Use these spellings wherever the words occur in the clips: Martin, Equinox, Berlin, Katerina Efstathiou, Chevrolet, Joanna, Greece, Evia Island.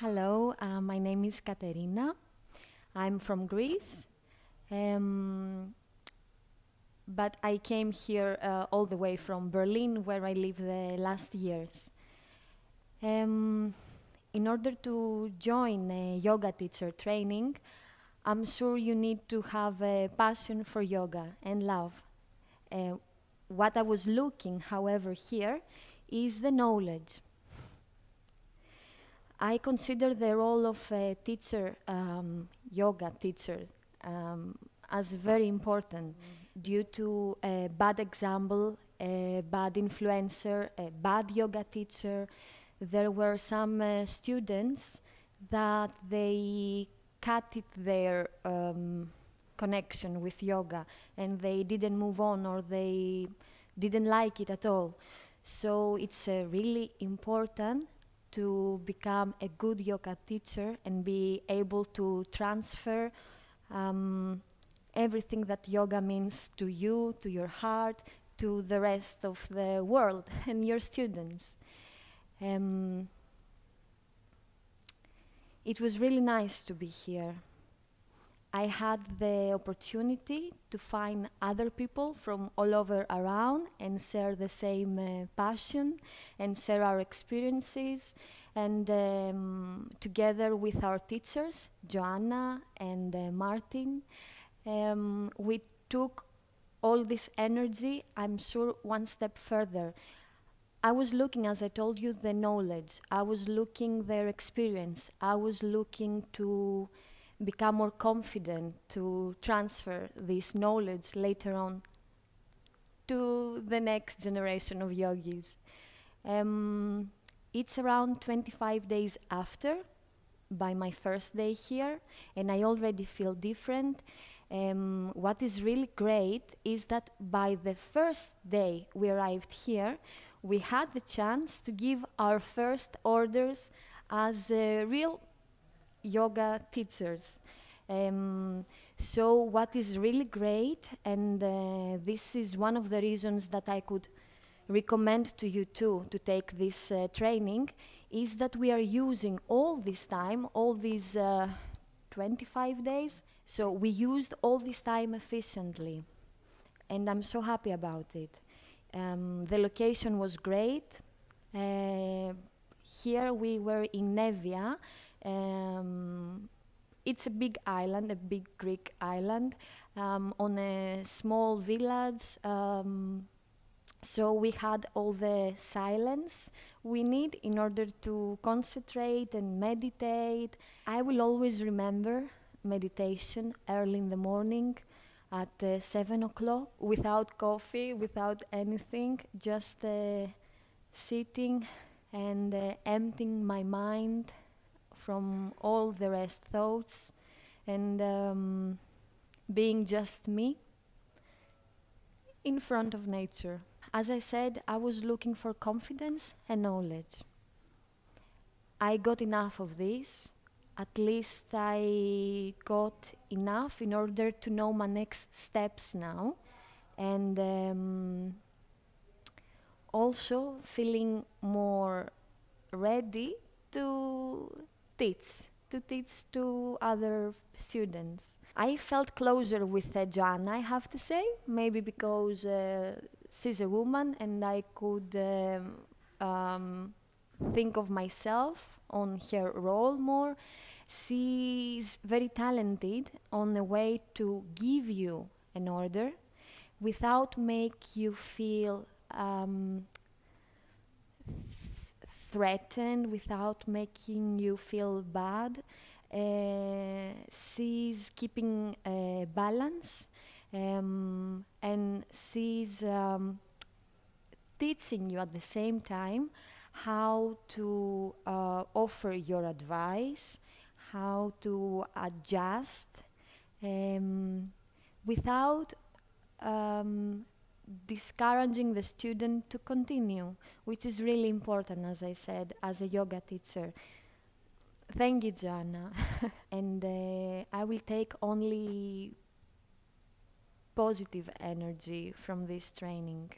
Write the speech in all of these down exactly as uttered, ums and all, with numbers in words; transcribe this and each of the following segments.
Hello, uh, my name is Katerina. I'm from Greece, um, but I came here uh, all the way from Berlin, where I lived the last years. Um, in order to join a yoga teacher training, I'm sure you need to have a passion for yoga and love. Uh, what I was looking, however, here is the knowledge. I consider the role of a teacher, um, yoga teacher, um, as very important mm. due to a bad example, a bad influencer, a bad yoga teacher. There were some uh, students that they cut it their um, connection with yoga, and they didn't move on, or they didn't like it at all. So it's uh, really important to become a good yoga teacher and be able to transfer um, everything that yoga means to you, to your heart, to the rest of the world and your students. Um, it was really nice to be here. I had the opportunity to find other people from all over around and share the same uh, passion and share our experiences. And um, together with our teachers, Joanna and uh, Martin, um, we took all this energy, I'm sure, one step further. I was looking, as I told you, the knowledge. I was looking their experience. I was looking to become more confident to transfer this knowledge later on to the next generation of yogis. Um, it's around twenty-five days after, by my first day here, and I already feel different. Um, what is really great is that by the first day we arrived here, we had the chance to give our first orders as a real yoga teachers. Um, so what is really great, and uh, this is one of the reasons that I could recommend to you too to take this uh, training, is that we are using all this time, all these uh, twenty-five days, so we used all this time efficiently, and I'm so happy about it. Um, the location was great. Uh, here we were in Evia. Um, it's a big island, a big Greek island, um, on a small village, um, so we had all the silence we need in order to concentrate and meditate. I will always remember meditation early in the morning at uh, seven o'clock, without coffee, without anything, just uh, sitting and uh, emptying my mind from all the rest thoughts, and um, being just me in front of nature. As I said, I was looking for confidence and knowledge. I got enough of this. At least I got enough in order to know my next steps now, and um, also feeling more ready to teach, to teach to other students. I felt closer with uh, Joanna, I have to say, maybe because uh, she's a woman and I could um, um, think of myself on her role more. She's very talented on the way to give you an order without make you feel um, threatened, without making you feel bad. Uh, she's keeping a balance, um, and she's um, teaching you at the same time how to uh, offer your advice, how to adjust, um, without um, discouraging the student to continue, which is really important, as I said, as a yoga teacher. Thank you, Joanna. And uh, I will take only positive energy from this training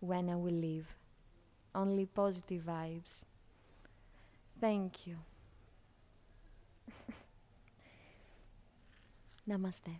when I will leave. Only positive vibes. Thank you. Namaste.